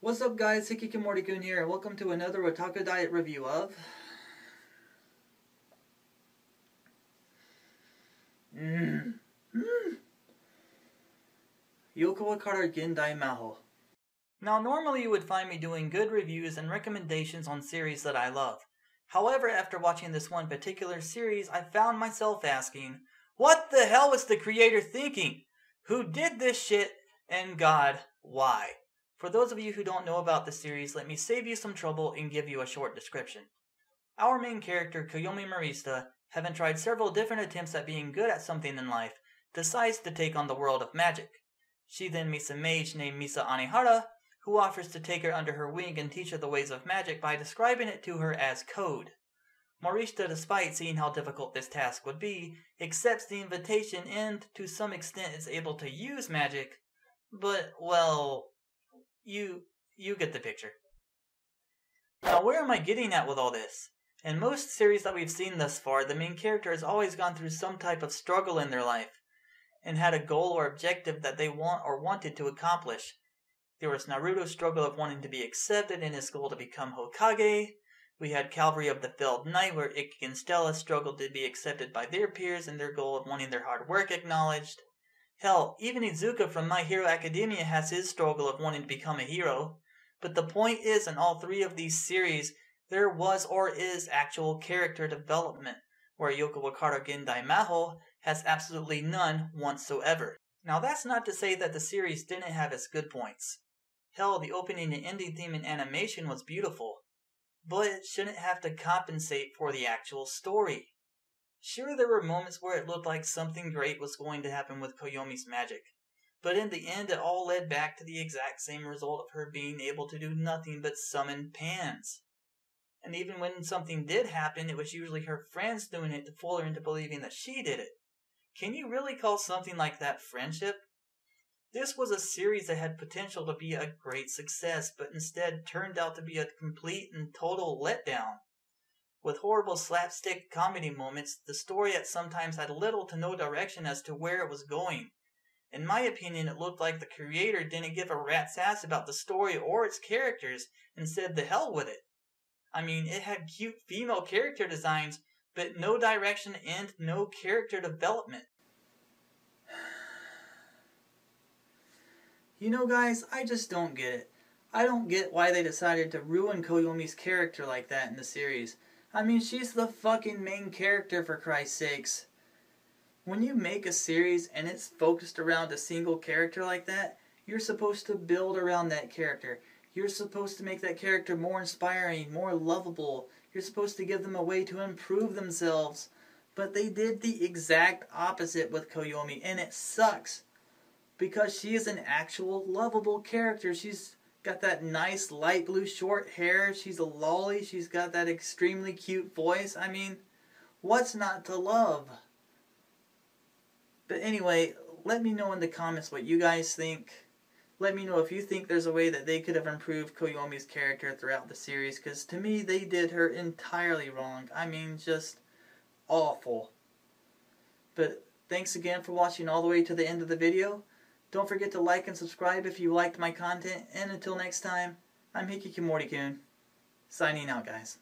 What's up guys, Hikikomori-kun here, and welcome to another Otaku Diet review of... Yoku Wakaru Gendai Mahou. Now normally you would find me doing good reviews and recommendations on series that I love. However, after watching this one particular series, I found myself asking, what the hell was the creator thinking? Who did this shit? And God, why? For those of you who don't know about the series, let me save you some trouble and give you a short description. Our main character, Koyomi Marista, having tried several different attempts at being good at something in life, decides to take on the world of magic. She then meets a mage named Misa Anihara, who offers to take her under her wing and teach her the ways of magic by describing it to her as code. Marista, despite seeing how difficult this task would be, accepts the invitation and, to some extent, is able to use magic, but, well... You get the picture. Now where am I getting at with all this? In most series that we've seen thus far, the main character has always gone through some type of struggle in their life, and had a goal or objective that they wanted to accomplish. There was Naruto's struggle of wanting to be accepted and his goal to become Hokage. We had Cavalry of the Failed Knight, where Ikki and Stella struggled to be accepted by their peers and their goal of wanting their hard work acknowledged. Hell, even Izuka from My Hero Academia has his struggle of wanting to become a hero. But the point is, in all three of these series, there was or is actual character development, where Yoku Wakaru Gendai Mahou has absolutely none whatsoever. Now that's not to say that the series didn't have its good points. Hell, the opening and ending theme in animation was beautiful. But it shouldn't have to compensate for the actual story. Sure, there were moments where it looked like something great was going to happen with Koyomi's magic, but in the end it all led back to the exact same result of her being able to do nothing but summon pans. And even when something did happen, it was usually her friends doing it to fool her into believing that she did it. Can you really call something like that friendship? This was a series that had potential to be a great success, but instead turned out to be a complete and total letdown. With horrible slapstick comedy moments, the story at sometimes had little to no direction as to where it was going. In my opinion, it looked like the creator didn't give a rat's ass about the story or its characters, and said the hell with it. I mean, it had cute female character designs, but no direction and no character development. You know guys, I just don't get it. I don't get why they decided to ruin Koyomi's character like that in the series. I mean, she's the fucking main character, for Christ's sakes. When you make a series and it's focused around a single character like that, you're supposed to build around that character. You're supposed to make that character more inspiring, more lovable. You're supposed to give them a way to improve themselves. But they did the exact opposite with Koyomi, and it sucks. Because she is an actual lovable character. She's got that nice light blue short hair, she's a lolly, she's got that extremely cute voice. I mean, what's not to love? But anyway, let me know in the comments what you guys think. Let me know if you think there's a way that they could have improved Koyomi's character throughout the series, because to me they did her entirely wrong. I mean, just awful. But thanks again for watching all the way to the end of the video. Don't forget to like and subscribe if you liked my content, and until next time, I'm Hikikomori-kun, signing out guys.